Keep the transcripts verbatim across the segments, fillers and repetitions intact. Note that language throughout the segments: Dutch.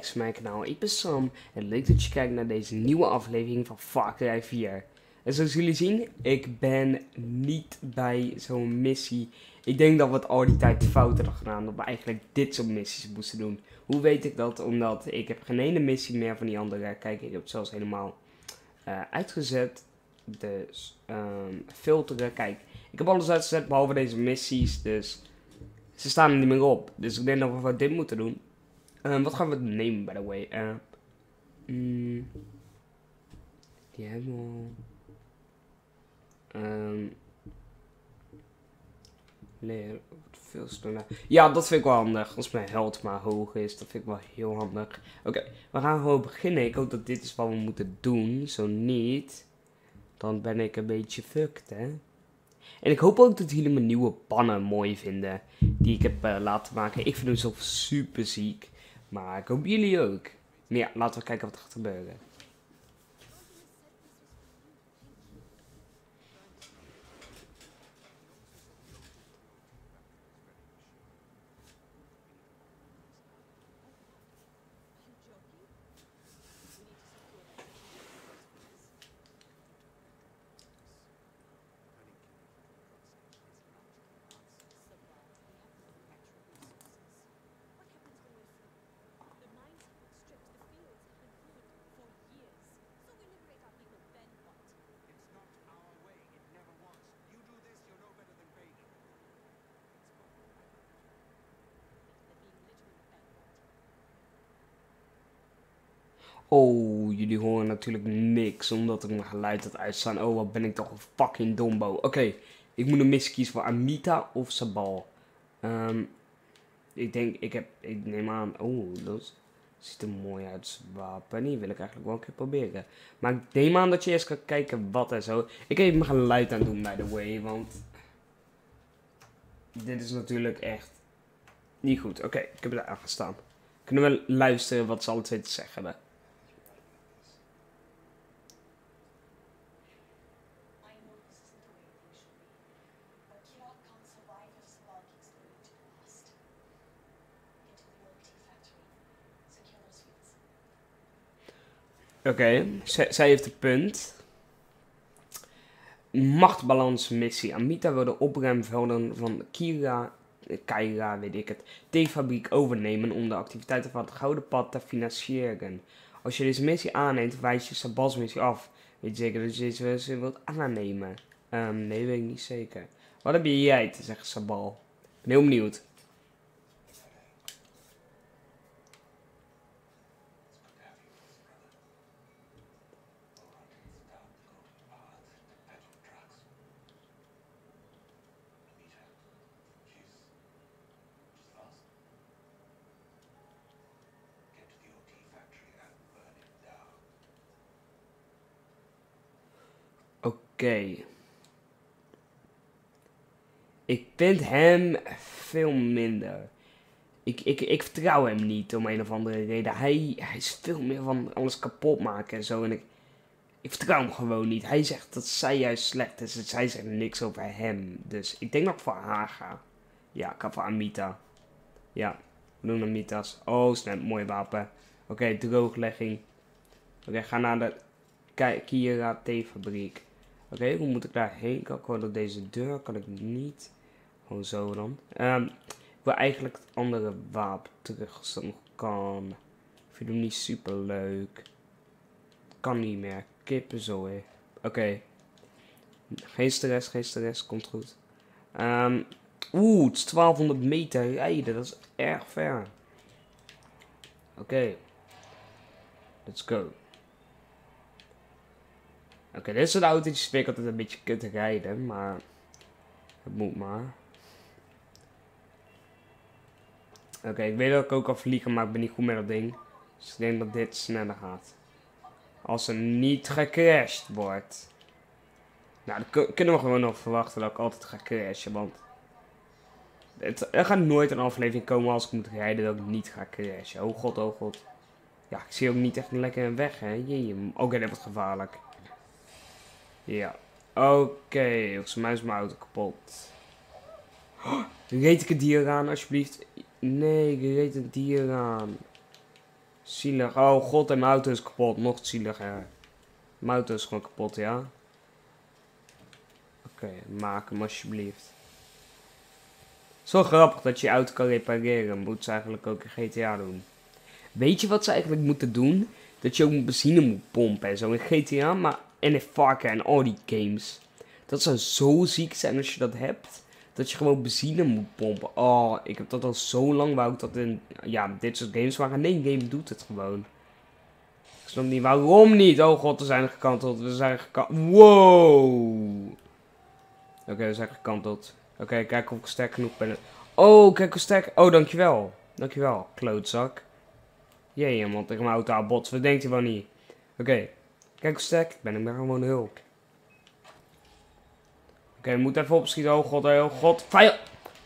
kijkt naar mijn kanaal. Ik ben Sam en leuk dat je kijkt naar deze nieuwe aflevering van Far Cry vier. En zoals jullie zien, ik ben niet bij zo'n missie. Ik denk dat we het al die tijd fout hadden gedaan, dat we eigenlijk dit soort missies moesten doen. Hoe weet ik dat? Omdat ik heb geen ene missie meer van die andere. Kijk, ik heb het zelfs helemaal uh, uitgezet. Dus um, filteren, kijk. Ik heb alles uitgezet behalve deze missies, dus ze staan er niet meer op. Dus ik denk dat we dit moeten doen. Um, wat gaan we nemen, by the way? Uh, mm, die hebben we al. Um, leren veel sneller. Ja, dat vind ik wel handig. Als mijn held maar hoog is, dat vind ik wel heel handig. Oké, okay, we gaan gewoon beginnen. Ik hoop dat dit is wat we moeten doen. Zo niet, dan ben ik een beetje fucked, hè. En ik hoop ook dat jullie mijn nieuwe pannen mooi vinden. Die ik heb uh, laten maken. Ik vind hem zelf super ziek. Maar ik hoop jullie ook. Maar ja, laten we kijken wat er gaat gebeuren. Oh, jullie horen natuurlijk niks, omdat ik mijn geluid had uitstaan. Oh, wat ben ik toch een fucking dombo. Oké, okay, ik moet een missie kiezen voor Amita of Sabal. Um, ik denk, ik heb, ik neem aan, oh, dat ziet er mooi uit, zwapen. Die wil ik eigenlijk wel een keer proberen. Maar ik neem aan dat je eerst kan kijken wat en zo. Ik heb mijn geluid aan het doen, by the way, want dit is natuurlijk echt niet goed. Oké, okay, ik heb het aangestaan. Kunnen we luisteren wat ze alle twee te zeggen hebben. Oké, okay, zij heeft het punt. Machtbalansmissie. Amita wil de opruimvelden van Kira, Kaira, weet ik het, theefabriek overnemen om de activiteiten van het Gouden Pad te financieren. Als je deze missie aanneemt, wijs je Sabals missie af. Weet je zeker dat je deze missie wilt aannemen? Um, nee, weet ik niet zeker. Wat heb jij te zeggen, Sabal? Ik ben heel benieuwd. Oké. Okay. Ik vind hem veel minder. Ik, ik, ik vertrouw hem niet om een of andere reden. Hij, hij is veel meer van alles kapot maken en zo. En ik, ik vertrouw hem gewoon niet. Hij zegt dat zij juist slecht is. En zij zegt niks over hem. Dus ik denk dat ik voor haar ga. Ja, ik ga voor Amita. Ja, we doen Amita's. Oh, snel, mooi wapen. Oké, okay, drooglegging. Oké, okay, ga naar de Kyrat theefabriek. Oké, okay, hoe moet ik daarheen? Kan ik wel door deze deur? Kan ik niet? Gewoon zo dan. Um, ik wil eigenlijk het andere wapen terug als dat nog kan. Ik vind hem niet super leuk. Kan niet meer. Kippenzooi. Oké. Okay. Geen stress, geen stress. Komt goed. Um, Oeh, het is twaalfhonderd meter rijden. Dat is erg ver. Oké. Okay. Let's go. Oké, okay, dit soort autootjes vind ik altijd een beetje kut te rijden, maar het moet maar. Oké, okay, ik weet dat ik ook kan vliegen, maar ik ben niet goed met dat ding. Dus ik denk dat dit sneller gaat. Als er niet gecrashed wordt. Nou, dan kunnen we gewoon nog verwachten dat ik altijd ga crashen, want het, er gaat nooit een aflevering komen als ik moet rijden dat ik niet ga crashen. Oh god, oh god. Ja, ik zie ook niet echt lekker een weg, hè. Oké, okay, dat wordt gevaarlijk. Ja, oké. Okay. Volgens mij is mijn auto kapot. Oh, reed ik een dier aan, alsjeblieft? Nee, ik reed een dier aan. Zielig. Oh god, en mijn auto is kapot. Nog zieliger. Mijn auto is gewoon kapot, ja. Oké, okay, maak hem alsjeblieft. Zo grappig dat je je auto kan repareren. Moet ze eigenlijk ook in G T A doen. Weet je wat ze eigenlijk moeten doen? Dat je ook benzine moet pompen en zo in G T A. Maar en in Far Cry en al die games. Dat zou zo ziek zijn als je dat hebt. Dat je gewoon benzine moet pompen. Oh, ik heb dat al zo lang. Wou ik dat in, ja, dit soort games waren. Nee, game doet het gewoon. Ik snap niet waarom niet. Oh god, we zijn gekanteld. We zijn gekanteld. Wow. Oké, okay, we zijn gekanteld. Oké, okay, kijk of ik sterk genoeg ben. Oh, kijk hoe sterk. Oh, dankjewel. Dankjewel, klootzak. Jee, man, tegen mijn auto aan bots. Wat denkt hij wel niet? Oké, okay, kijk hoe sterk ik ben. Ik ben gewoon hulp. Oké, okay, we moeten even opschieten. Oh god, oh god. Vijand!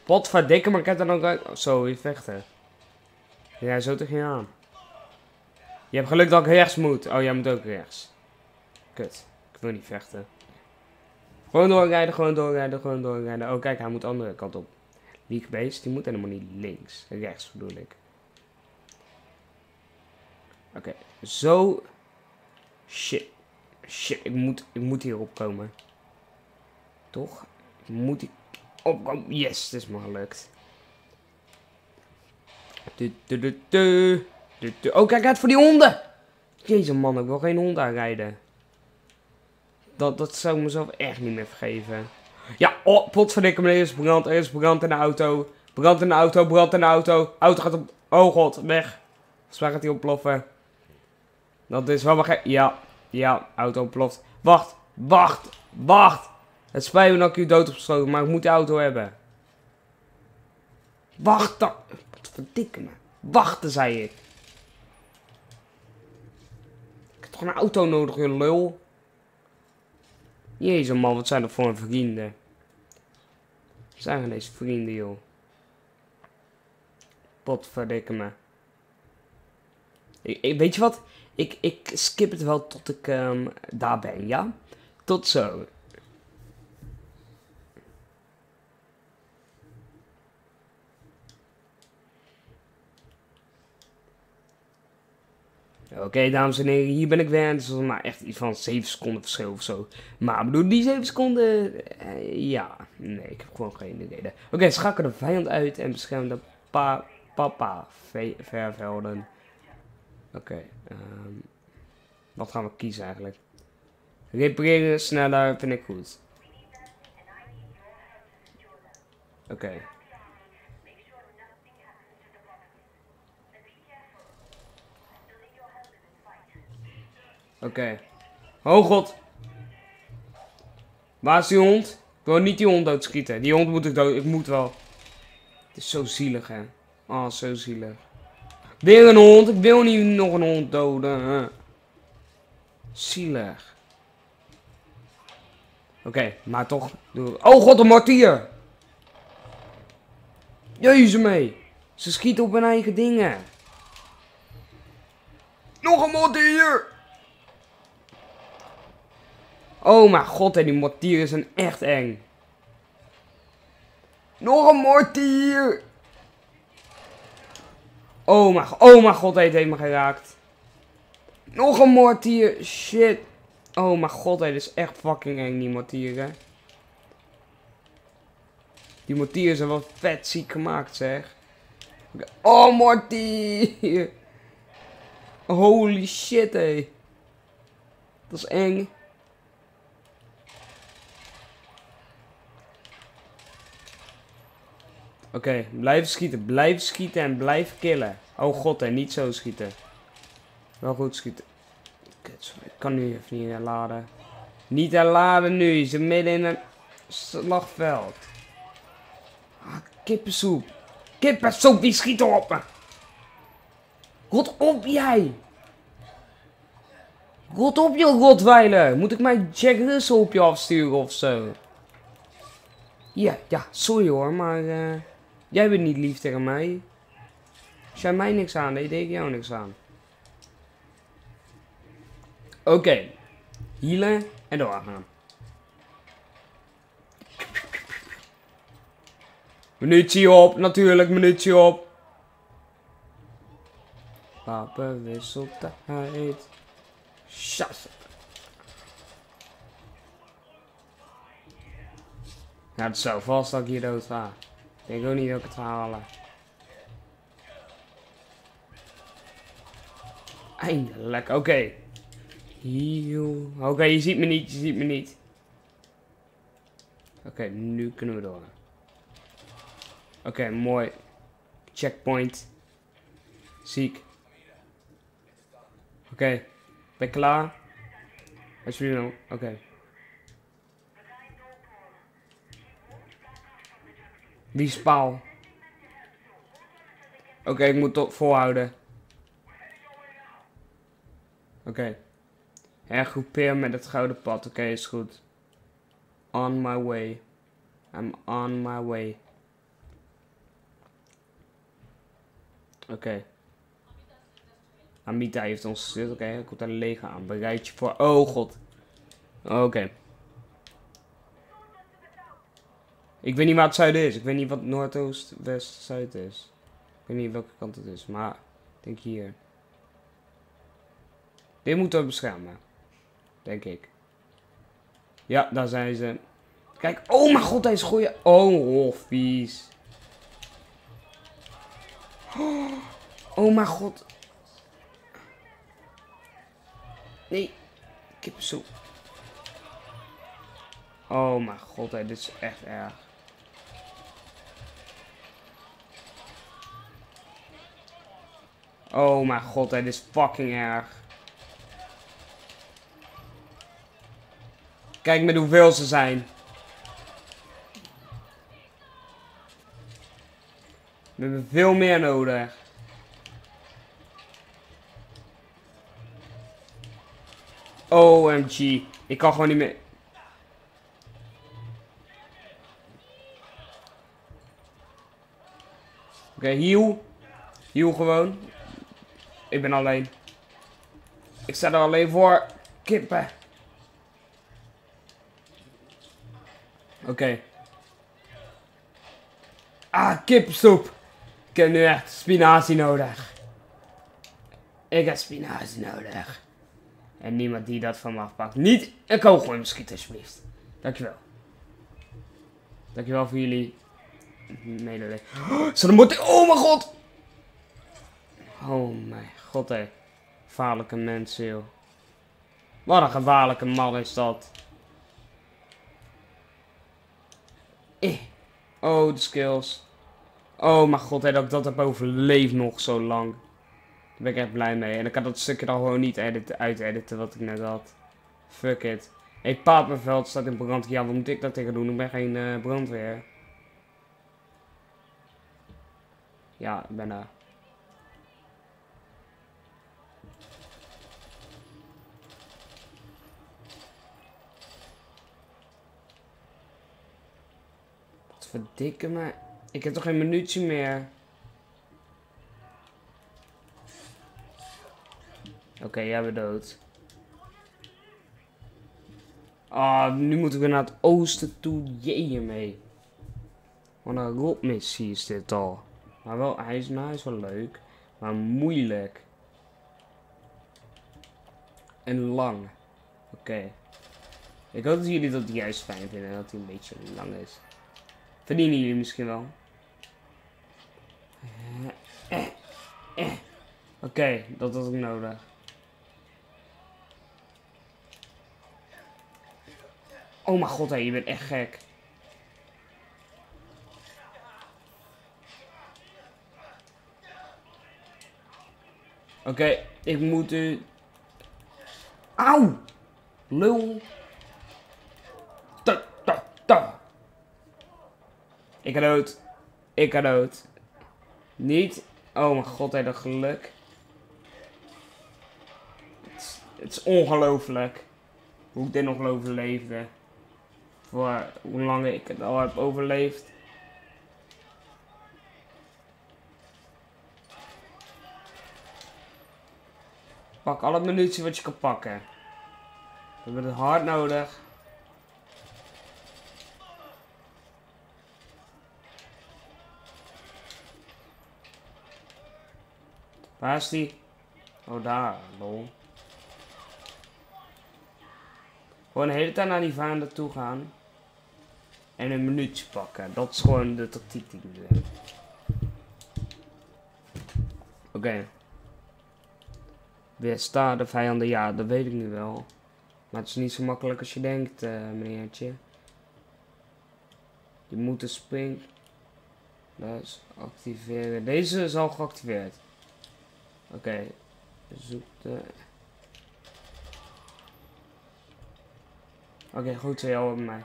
Potverdikke, maar ik heb er dan ook uit. Oh, zo, je vechten. Ja, zo tegen je aan. Je hebt geluk dat ik rechts moet. Oh, jij moet ook rechts. Kut. Ik wil niet vechten. Gewoon doorrijden, gewoon doorrijden, gewoon doorrijden. Oh, kijk, hij moet de andere kant op. League base, die moet helemaal niet links. Rechts bedoel ik. Oké, okay, zo. Shit. Shit, ik moet, ik moet hierop komen. Toch? Moet ik opkomen? Yes, het is me gelukt. Du, du, du, du, du, du. Oh, kijk uit voor die honden! Jezus man, ik wil geen hond aanrijden. Dat, dat zou ik mezelf echt niet meer vergeven. Ja, oh, potverdikke meneer, er is brand, er is brand in de auto. Brand in de auto, brand in de auto. Auto gaat op... Oh god, weg. Volgens mij gaat hij ontploffen. Dat is wel maar... Ja, ja, auto ontploft. Wacht, wacht, wacht. Het spijt me dat ik u dood heb geschoten, maar ik moet de auto hebben. Wacht dan. Wat verdikke me. Wachten, zei ik. Ik heb toch een auto nodig, je lul. Jezus man, wat zijn dat voor een vrienden. Wat zijn deze vrienden, joh. Wat verdikke me. Ik, ik, weet je wat? Ik, ik skip het wel tot ik um, daar ben, ja? Tot zo. Oké, okay, dames en heren, hier ben ik weer. Het is maar echt iets van zeven seconden verschil of zo. Maar bedoel, die zeven seconden... Uh, ja, nee, ik heb gewoon geen idee. Oké, okay, schakel de vijand uit en bescherm de pa papa vervelden. Oké, okay, um, wat gaan we kiezen eigenlijk? Repareren, sneller, vind ik goed. Oké. Okay. Oké. Okay. Oh god. Waar is die hond? Ik wil niet die hond doodschieten. Die hond moet ik dood. Ik moet wel. Het is zo zielig, hè. Oh, zo zielig. Weer een hond. Ik wil niet nog een hond doden. Zielig. Oké, okay, maar toch. Oh god, een martier. Jezus mee. Ze schiet op hun eigen dingen. Nog een martier. Oh mijn god, en die mortieren zijn echt eng. Nog een mortier! Oh mijn god, oh mijn god, hij heeft me geraakt. Nog een mortier, shit. Oh mijn god, dit is echt fucking eng, die mortieren. Die mortieren zijn wel vet ziek gemaakt, zeg. Oh, mortier! Holy shit, hé. Dat is eng. Oké, okay, blijf schieten, blijf schieten en blijf killen. Oh god, hè, niet zo schieten. Wel goed schieten. Kut, sorry, ik kan nu even niet herladen. Niet herladen nu, je zit midden in een slagveld. Ah, kippensoep. Kippensoep, wie schiet op me? Rot op jij! Rot op je rotweiler! Moet ik mijn Jack Russell op je afsturen ofzo? Ja, ja, sorry hoor, maar... Uh... Jij bent niet lief tegen mij. Als jij mij niks aan deed, deed ik jou niks aan. Oké. Okay. Healen en doorgaan. Munitie op, natuurlijk, munitie op. Papa wisselt de heid. Scheiße. Nou, het is zo vast dat ik hier dood ga. Ik denk ook niet dat ik het ga halen. Eindelijk, oké. Okay. Oké, okay, je ziet me niet, je ziet me niet. Oké, okay, nu kunnen we door. Oké, okay, mooi. Checkpoint. Ziek. Oké, okay, ben je klaar? Alsjeblieft nou, oké. Okay. Die spaal. Oké, okay, ik moet het volhouden. Oké. Okay. Hergroepeer met het gouden pad. Oké, okay, is goed. On my way. I'm on my way. Oké. Okay. Amita heeft ons gezet. Oké, okay, ik komt daar leeg aan. Bereid je voor. Oh god. Oké. Okay. Ik weet niet waar het zuiden is. Ik weet niet wat noordoost, west, zuid is. Ik weet niet welke kant het is, maar ik denk hier. Dit moeten we beschermen. Denk ik. Ja, daar zijn ze. Kijk, oh mijn god, deze goeie. Oh, oh vies. Oh mijn god. Nee, kippensoep. Oh mijn god, hé, dit is echt erg. Oh mijn god, hé, dit is fucking erg. Kijk met hoeveel ze zijn. We hebben veel meer nodig. O M G. Ik kan gewoon niet meer. Oké, okay, heal. Heal gewoon. Ik ben alleen. Ik sta er alleen voor. Kippen. Oké. Okay. Ah, kippensoep. Ik heb nu echt spinazie nodig. Ik heb spinazie nodig. En niemand die dat van me afpakt. Niet een kogel in schiet, alsjeblieft. Dankjewel. Dankjewel voor jullie. Nee, nee, nee. Oh, zo, dan moet ik... Oh mijn god! Oh mijn god, hé. Gevaarlijke mensen, joh. Wat een gevaarlijke man is dat. Eh. Oh, de skills. Oh mijn god, hé, dat ik dat heb overleefd nog zo lang. Daar ben ik echt blij mee. En ik kan dat stukje dan gewoon niet editen, uit-editen wat ik net had. Fuck it. Hé, hey, Papenveld staat in brand. Ja, wat moet ik daar tegen doen? Ik ben geen uh, brandweer. Ja, ik ben daar. Wat verdikke me. Ik heb toch geen munitie meer. Oké, okay, jij bent dood. Ah, nu moeten we naar het oosten toe. Jee mee. Wat een rotmissie is dit al. Maar wel, hij is, nou, hij is wel leuk, maar moeilijk. En lang. Oké. Okay. Ik hoop dat jullie dat juist fijn vinden, dat hij een beetje lang is. Verdienen jullie misschien wel. Eh, eh, eh. Oké, okay, dat had ik nodig. Oh mijn god, hé, je bent echt gek. Oké, okay, ik moet u... Auw! Lul! Ta, ta, ta. Ik ga dood. Ik ga dood. Niet. Oh mijn god, hé, dat geluk. Het is, het is ongelooflijk. Hoe ik dit nog overleefde. Voor hoe lang ik het al heb overleefd. Pak alle munitie wat je kan pakken. We hebben het hard nodig. Waar is die? Oh, daar. Lol. Gewoon de hele tijd naar die vader toe gaan. En een minuutje pakken. Dat is gewoon de tactiek die ik doe. Oké. Weersta de vijanden. Ja, dat weet ik nu wel. Maar het is niet zo makkelijk als je denkt, uh, meneertje. Je moet de spring. Dus activeren. Deze is al geactiveerd. Oké. Okay. Zoek de... Oké, okay, goed zo, jou bij mij.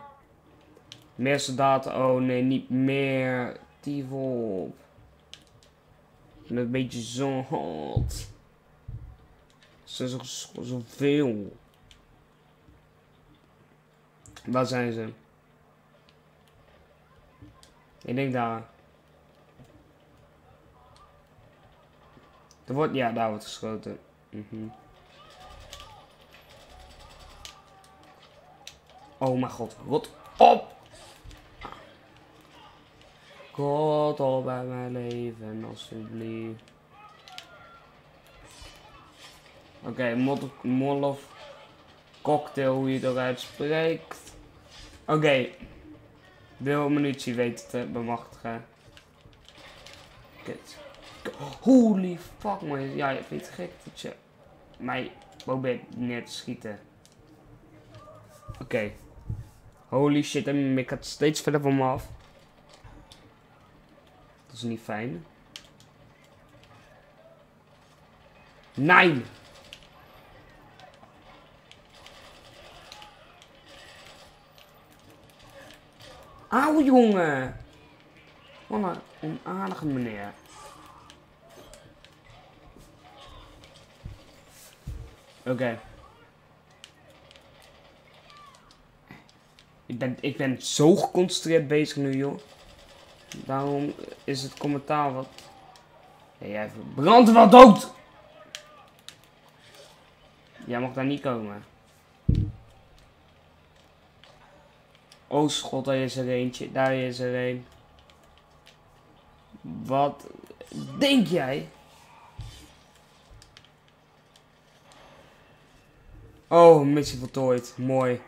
Meer soldaten. Oh nee, niet meer. Tiefel. Met een beetje zon. Ze zijn zoveel. Waar zijn ze? Ik denk daar. Er wordt, ja, daar wordt geschoten. Mm-hmm. Oh mijn god, rot op! God al bij mijn leven, alsjeblieft. Oké, okay, Molotov Cocktail, hoe je het eruit spreekt. Oké. Okay. Wil munitie weten te bemachtigen. Kut. Holy fuck man. Ja, je vindt het gek dat je mij probeert neer te schieten. Oké. Okay. Holy shit, en ik had steeds verder van me af. Dat is niet fijn. Nee! Auw jongen! Wat een onaardige meneer. Oké. Okay. Ik ben, ik ben zo geconcentreerd bezig nu, joh. Daarom is het commentaar wat... Hey, jij verbrandt wel dood! Jij mag daar niet komen. Oh schot, daar is er eentje. Daar is er een. Wat denk jij? Oh, missie voltooid. Mooi.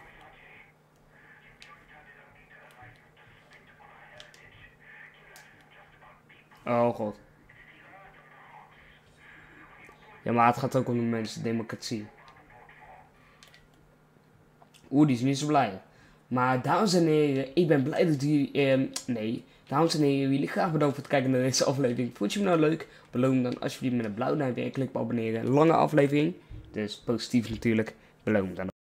Oh god. Ja, maar het gaat ook om de mensen, democratie. Oeh, die is niet zo blij. Maar dames en heren, ik ben blij dat jullie... Eh, nee, dames en heren, jullie graag bedankt voor het kijken naar deze aflevering. Vond je hem nou leuk? Beloon hem dan alsjeblieft met een blauw duimpje en klik op abonneren. Lange aflevering, dus positief natuurlijk. Beloon hem dan.